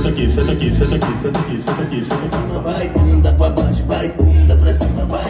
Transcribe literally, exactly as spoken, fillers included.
seja aqui, seja aqui, seja aqui, seja aqui, seja aqui, seja aqui. Vai bunda pra baixo, vai bunda pra cima, vai.